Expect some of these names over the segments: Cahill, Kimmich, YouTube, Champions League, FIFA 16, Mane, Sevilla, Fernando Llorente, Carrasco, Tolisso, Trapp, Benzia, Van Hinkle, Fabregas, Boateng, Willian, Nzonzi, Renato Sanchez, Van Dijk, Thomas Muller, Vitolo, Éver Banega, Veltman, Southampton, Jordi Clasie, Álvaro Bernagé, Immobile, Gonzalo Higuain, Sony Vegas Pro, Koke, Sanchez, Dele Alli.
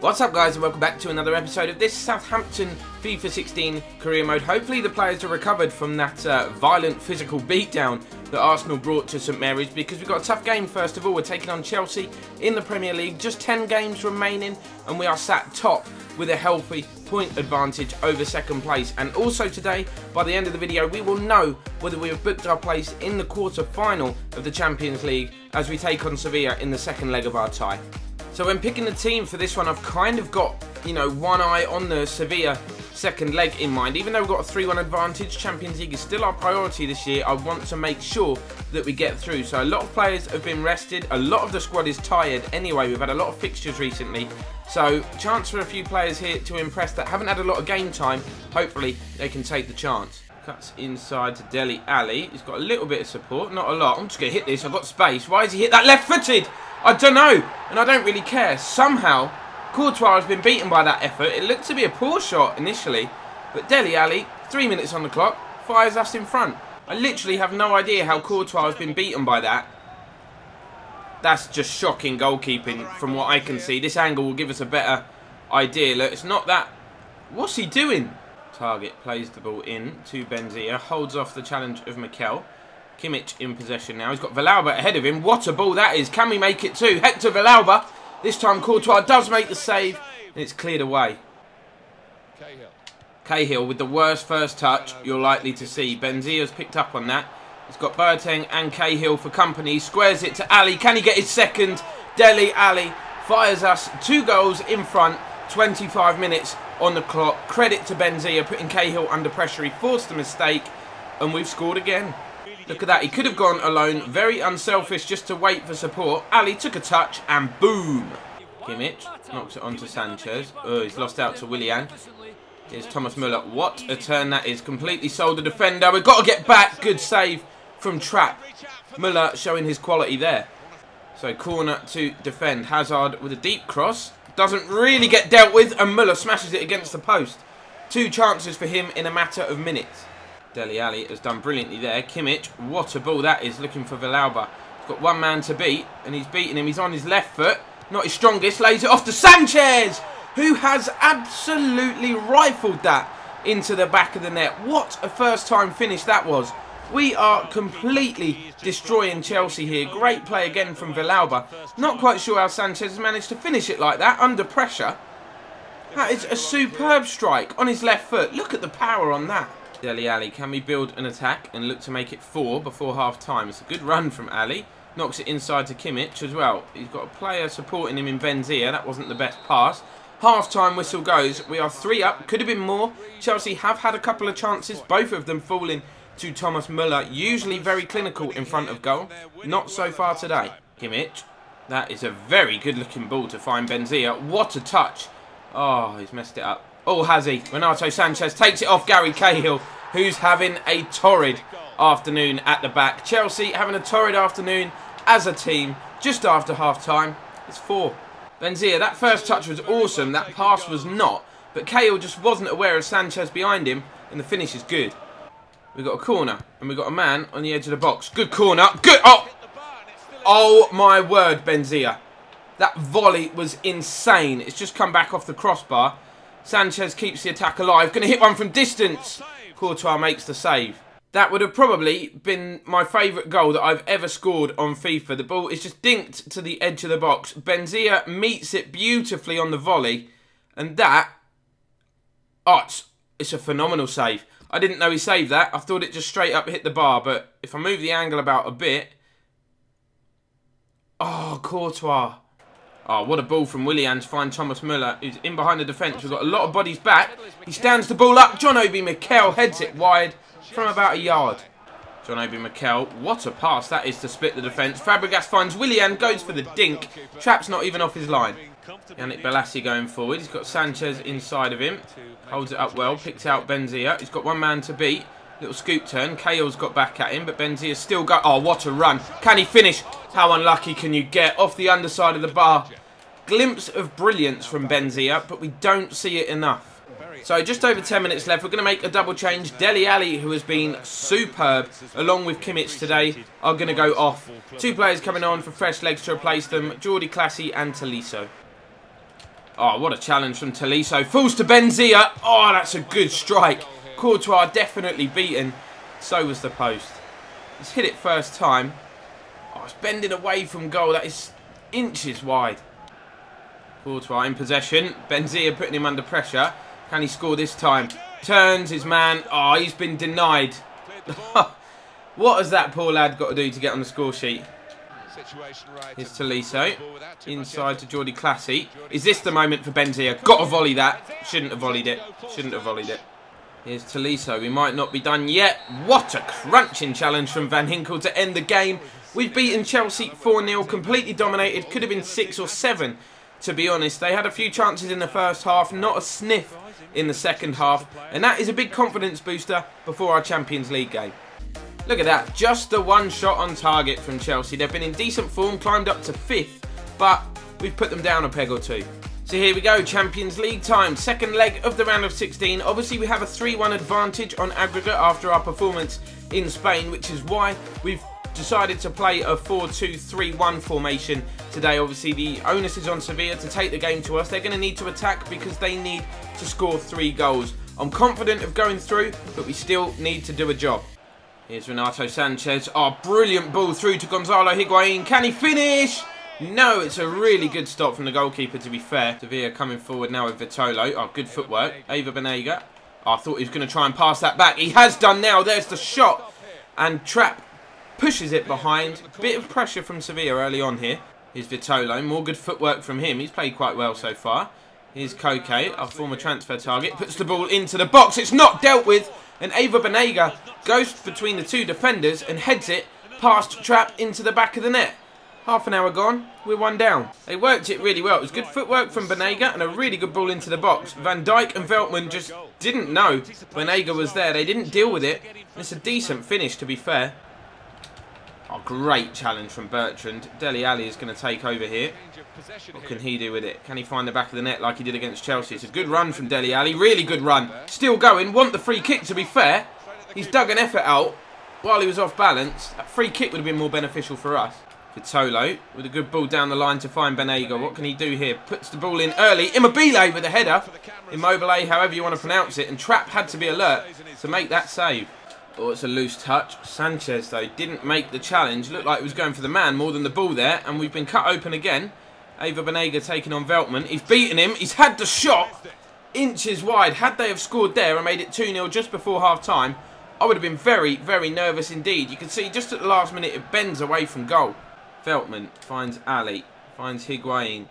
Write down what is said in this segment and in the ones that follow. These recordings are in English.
What's up guys, and welcome back to another episode of this Southampton FIFA 16 career mode. Hopefully the players are recovered from that violent physical beatdown that Arsenal brought to St Mary's, because we've got a tough game. First of all, we're taking on Chelsea in the Premier League. Just 10 games remaining and we are sat top with a healthy point advantage over second place. And also today, by the end of the video, we will know whether we have booked our place in the quarter final of the Champions League as we take on Sevilla in the second leg of our tie. So when picking the team for this one, I've kind of got, you know, one eye on the Sevilla second leg in mind. Even though we've got a 3-1 advantage, Champions League is still our priority this year. I want to make sure that we get through. So a lot of players have been rested. A lot of the squad is tired anyway. We've had a lot of fixtures recently. So chance for a few players here to impress that haven't had a lot of game time. Hopefully they can take the chance. Cuts inside to Dele Alli. He's got a little bit of support, not a lot. I'm just going to hit this. I've got space. Why has he hit that left-footed? I don't know, and I don't really care. Somehow, Courtois has been beaten by that effort. It looked to be a poor shot initially, but Dele Alli, 3 minutes on the clock, fires us in front. I literally have no idea how Courtois has been beaten by that. That's just shocking goalkeeping from what I can see. This angle will give us a better idea. Look, it's not that... What's he doing? Target plays the ball in to Benzia, holds off the challenge of Mikel. Kimmich in possession now. He's got Villalba ahead of him. What a ball that is. Can we make it too? Hector Villalba. This time Courtois does make the save. And it's cleared away. Cahill with the worst first touch you're likely to see. Benzia's picked up on that. He's got Boateng and Cahill for company. He squares it to Alli. Can he get his second? Dele Alli fires us 2 goals in front. 25 minutes on the clock. Credit to Benzia putting Cahill under pressure. He forced a mistake and we've scored again. Look at that, he could have gone alone, very unselfish just to wait for support. Alli took a touch and boom! Kimmich knocks it onto Sanchez. Oh, he's lost out to Willian. Here's Thomas Muller. What a turn that is, completely sold the defender. We've got to get back, good save from Trapp. Muller showing his quality there. So corner to defend, Hazard with a deep cross. Doesn't really get dealt with and Muller smashes it against the post. 2 chances for him in a matter of minutes. Dele Alli has done brilliantly there. Kimmich, what a ball that is, looking for Villalba. He's got one man to beat, and he's beating him. He's on his left foot, not his strongest, lays it off to Sanchez, who has absolutely rifled that into the back of the net. What a first-time finish that was. We are completely destroying Chelsea here. Great play again from Villalba. Not quite sure how Sanchez has managed to finish it like that, under pressure. That is a superb strike on his left foot. Look at the power on that. Dele Alli, can we build an attack and look to make it 4 before half-time? It's a good run from Alli. Knocks it inside to Kimmich as well. He's got a player supporting him in Benzia. That wasn't the best pass. Half-time whistle goes. We are 3 up. Could have been more. Chelsea have had a couple of chances, both of them falling to Thomas Muller. Usually very clinical in front of goal. Not so far today. Kimmich. That is a very good-looking ball to find Benzia. What a touch. Oh, he's messed it up. Oh, has he? Renato Sanchez takes it off Gary Cahill, who's having a torrid afternoon at the back. Chelsea having a torrid afternoon as a team just after half-time. It's 4. Benzia, that first touch was awesome. That pass was not. But Cahill just wasn't aware of Sanchez behind him, and the finish is good. We've got a corner, and we've got a man on the edge of the box. Good corner. Good. Oh, oh my word, Benzia. That volley was insane. It's just come back off the crossbar. Sanchez keeps the attack alive. Going to hit one from distance. Courtois makes the save. That would have probably been my favourite goal that I've ever scored on FIFA. The ball is just dinked to the edge of the box. Benzia meets it beautifully on the volley. And that... Oh, it's a phenomenal save. I didn't know he saved that. I thought it just straight up hit the bar. But if I move the angle about a bit... Oh, Courtois... Oh, what a ball from Willian to find Thomas Muller, who's in behind the defence. We've got a lot of bodies back. He stands the ball up. John Obi Mikel heads it wide from about a yard. John Obi Mikel, what a pass that is to split the defence. Fabregas finds Willian, goes for the dink. Trapp's not even off his line. Yannick Bolasie going forward. He's got Sanchez inside of him. Holds it up well, picks out Benzia. He's got one man to beat. Little scoop turn. Cahill's got back at him, but Benzia's still got... Oh, what a run. Can he finish? How unlucky can you get? Off the underside of the bar. Glimpse of brilliance from Benzia, but we don't see it enough. So just over 10 minutes left. We're going to make a double change. Dele Alli, who has been superb, along with Kimmich today, are going to go off. 2 players coming on for fresh legs to replace them. Jordi Clasie and Tolisso. Oh, what a challenge from Tolisso. Falls to Benzia. Oh, that's a good strike. Courtois definitely beaten. So was the post. He's hit it first time. Oh, it's bending away from goal. That is inches wide. Courtois in possession. Benzia putting him under pressure. Can he score this time? Turns his man. Oh, he's been denied. What has that poor lad got to do to get on the score sheet? Here's Tolisso. Inside to Jordi Clasie. Is this the moment for Benzia? Got to volley that. Shouldn't have volleyed it. Shouldn't have volleyed it. Here's Tolisso. We might not be done yet. What a crunching challenge from Van Hinkle to end the game. We've beaten Chelsea 4-0. Completely dominated. Could have been 6 or 7. To be honest, they had a few chances in the first half, not a sniff in the second half, and that is a big confidence booster before our Champions League game. Look at that, just the one shot on target from Chelsea. They've been in decent form, climbed up to 5th, but we've put them down a peg or two. So here we go, Champions League time, second leg of the round of 16. Obviously we have a 3-1 advantage on aggregate after our performance in Spain, which is why we've decided to play a 4-2-3-1 formation today. Obviously the onus is on Sevilla to take the game to us. They're going to need to attack because they need to score 3 goals. I'm confident of going through, but we still need to do a job. Here's Renato Sanchez. Oh, brilliant ball through to Gonzalo Higuain. Can he finish? No, it's a really good stop from the goalkeeper, to be fair. Sevilla coming forward now with Vitolo. Oh, good footwork. Éver Banega. Oh, I thought he was going to try and pass that back. He has done now. There's the shot. And Trapp pushes it behind. Bit of pressure from Sevilla early on here. Here's Vitolo. More good footwork from him. He's played quite well so far. Here's Koke, our former transfer target. Puts the ball into the box. It's not dealt with. And Éver Banega goes between the two defenders and heads it past Trapp into the back of the net. Half an hour gone. We're 1 down. They worked it really well. It was good footwork from Banega and a really good ball into the box. Van Dijk and Veltman just didn't know Banega was there. They didn't deal with it. It's a decent finish, to be fair. Oh, great challenge from Bertrand. Dele Alli is going to take over here. What can he do with it? Can he find the back of the net like he did against Chelsea? It's a good run from Dele Alli. Really good run. Still going. Want the free kick, to be fair. He's dug an effort out while he was off balance. That free kick would have been more beneficial for us. Vitolo with a good ball down the line to find Banega. What can he do here? Puts the ball in early. Immobile with a header. Immobile, however you want to pronounce it. And Trapp had to be alert to make that save. Oh, it's a loose touch. Sanchez, though, didn't make the challenge. Looked like he was going for the man more than the ball there. And we've been cut open again. Éver Banega taking on Veltman. He's beaten him. He's had the shot. Inches wide. Had they have scored there and made it 2-0 just before half-time, I would have been very, very nervous indeed. You can see just at the last minute, it bends away from goal. Veltman finds Alli. Finds Higuain.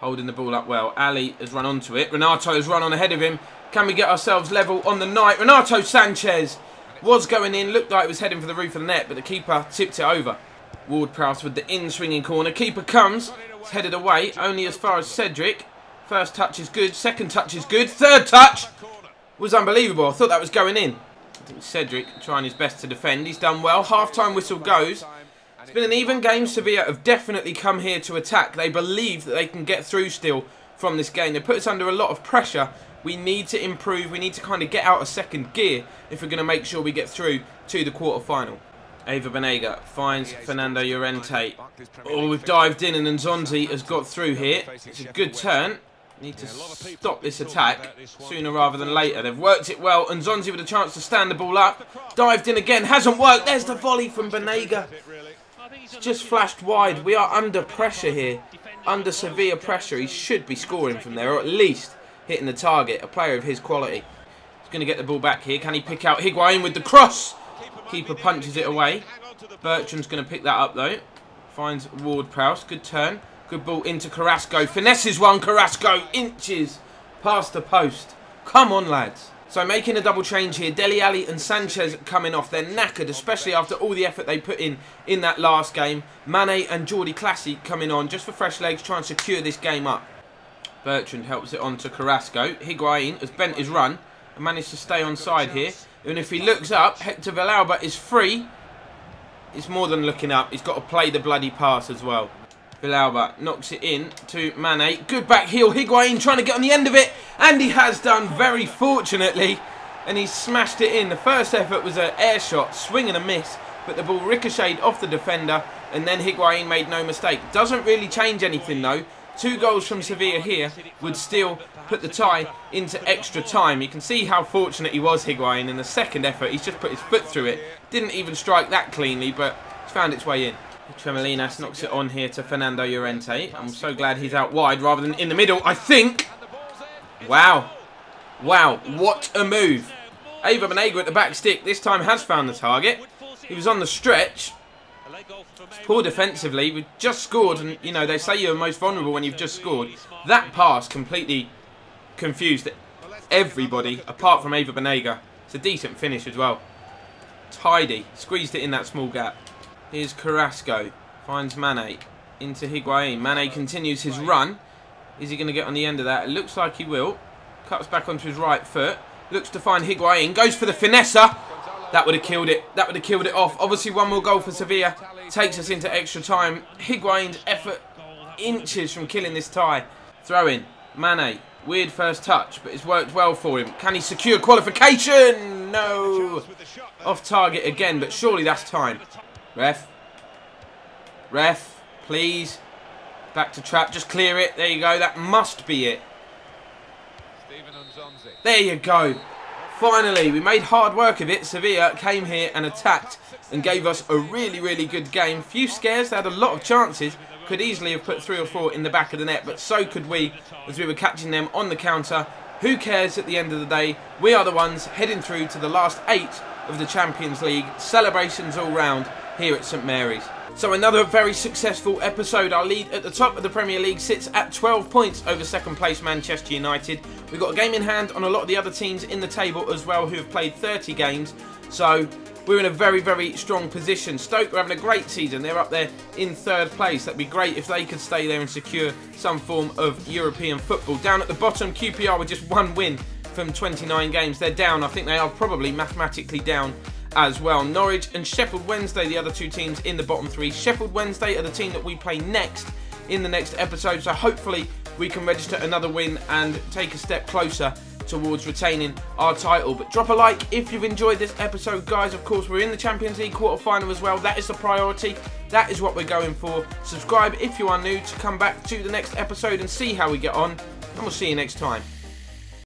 Holding the ball up well. Alli has run onto it. Renato has run on ahead of him. Can we get ourselves level on the night? Renato Sanchez was going in, looked like it was heading for the roof of the net, but the keeper tipped it over. Ward-Prowse with the in-swinging corner. Keeper comes, it's headed away, only as far as Cedric. First touch is good, second touch is good, third touch was unbelievable. I thought that was going in. I think Cedric trying his best to defend. He's done well. Half-time whistle goes. It's been an even game. Sevilla have definitely come here to attack. They believe that they can get through still from this game. They put us under a lot of pressure. We need to improve. We need to kind of get out of second gear if we're going to make sure we get through to the quarter-final. Éver Banega finds Fernando Llorente. Oh, we've dived in and Nzonzi has got through here. It's a good turn. Need to stop this attack sooner rather than later. They've worked it well. Nzonzi with a chance to stand the ball up. Dived in again. Hasn't worked. There's the volley from Banega. It's just flashed wide. We are under pressure here. Under severe pressure. He should be scoring from there, or at least hitting the target. A player of his quality. He's going to get the ball back here. Can he pick out Higuain with the cross? Keeper punches it away. Bertrand's going to pick that up though. Finds Ward-Prowse. Good turn. Good ball into Carrasco. Finesses one. Carrasco inches past the post. Come on, lads. So making a double change here. Dele Alli and Sanchez coming off. They're knackered, especially after all the effort they put in that last game. Mane and Jordi Clasie coming on just for fresh legs, trying to secure this game up. Bertrand helps it on to Carrasco. Higuain has bent his run and managed to stay on side here. And if he looks up, Hector Villalba is free. It's more than looking up. He's got to play the bloody pass as well. Villalba knocks it in to Mane. Good back heel. Higuain trying to get on the end of it. And he has done, very fortunately. And he smashed it in. The first effort was an air shot. Swing and a miss. But the ball ricocheted off the defender. And then Higuain made no mistake. Doesn't really change anything though. Two goals from Sevilla here would still put the tie into extra time. You can see how fortunate he was, Higuain, in the second effort. He's just put his foot through it. Didn't even strike that cleanly, but it's found its way in. Tremolinas knocks it on here to Fernando Llorente. I'm so glad he's out wide rather than in the middle, I think. Wow. Wow, what a move. Éver Banega at the back stick this time has found the target. He was on the stretch. Poor defensively. We've just scored, and you know they say you're most vulnerable when you've just scored. That pass completely confused everybody apart from Éver Banega. It's a decent finish as well. Tidy. Squeezed it in that small gap. Here's Carrasco. Finds Mane. Into Higuain. Mane continues his run. Is he going to get on the end of that? It looks like he will. Cuts back onto his right foot. Looks to find Higuain. Goes for the finesser. That would have killed it. That would have killed it off. Obviously, one more goal for Sevilla. Takes us into extra time. Higuain's effort inches from killing this tie. Throw in. Mane. Weird first touch, but it's worked well for him. Can he secure qualification? No. Off target again, but surely that's time. Ref. Ref, please. Back to Trapp. Just clear it. There you go. That must be it. There you go. Finally, we made hard work of it. Sevilla came here and attacked and gave us a really, really good game. Few scares. They had a lot of chances. Could easily have put 3 or 4 in the back of the net, but so could we as we were catching them on the counter. Who cares at the end of the day? We are the ones heading through to the last 8 of the Champions League. Celebrations all round here at St Mary's. So another very successful episode. Our lead at the top of the Premier League sits at 12 points over second place Manchester United. We've got a game in hand on a lot of the other teams in the table as well who have played 30 games. So we're in a very, very strong position. Stoke are having a great season. They're up there in 3rd place. That'd be great if they could stay there and secure some form of European football. Down at the bottom, QPR with just 1 win from 29 games. They're down. I think they are probably mathematically down as well. Norwich and Sheffield Wednesday, the other two teams in the bottom 3. Sheffield Wednesday are the team that we play next in the next episode, so hopefully we can register another win and take a step closer towards retaining our title. But drop a like if you've enjoyed this episode, guys. Of course, we're in the Champions League quarter-final as well. That is the priority. That is what we're going for. Subscribe if you are new to come back to the next episode and see how we get on, and we'll see you next time.